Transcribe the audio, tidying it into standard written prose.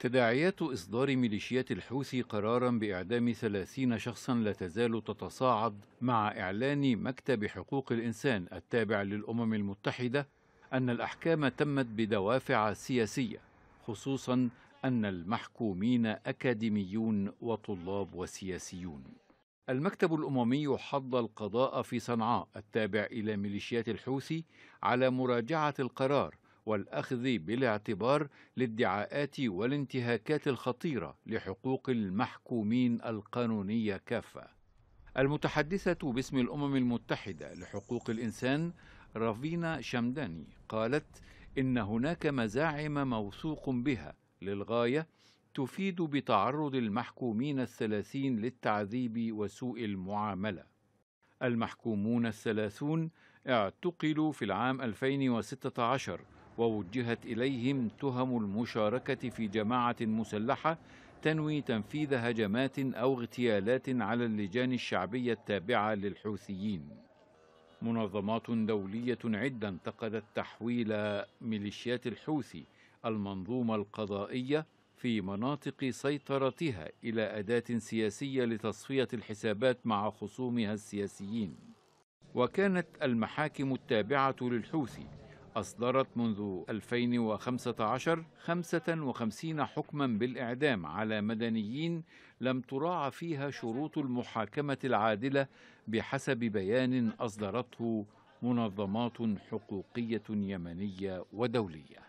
تداعيات إصدار ميليشيات الحوثي قرارا بإعدام 30 شخصا لا تزال تتصاعد مع إعلان مكتب حقوق الإنسان التابع للأمم المتحدة أن الأحكام تمت بدوافع سياسية، خصوصا أن المحكومين أكاديميون وطلاب وسياسيون. المكتب الأممي حض القضاء في صنعاء التابع إلى ميليشيات الحوثي على مراجعة القرار والأخذ بالاعتبار للادعاءات والانتهاكات الخطيرة لحقوق المحكومين القانونية كافة. المتحدثة باسم الأمم المتحدة لحقوق الإنسان رافينا شمداني قالت إن هناك مزاعم موثوق بها للغاية تفيد بتعرض المحكومين 30 للتعذيب وسوء المعاملة. المحكومون 30 اعتقلوا في العام 2016 ووجهت إليهم تهم المشاركة في جماعة مسلحة تنوي تنفيذ هجمات أو اغتيالات على اللجان الشعبية التابعة للحوثيين. منظمات دولية عدة انتقدت تحويل ميليشيات الحوثي المنظومة القضائية في مناطق سيطرتها إلى أداة سياسية لتصفية الحسابات مع خصومها السياسيين. وكانت المحاكم التابعة للحوثي أصدرت منذ 2015 55 حكما بالإعدام على مدنيين لم تراعى فيها شروط المحاكمة العادلة بحسب بيان أصدرته منظمات حقوقية يمنية ودولية.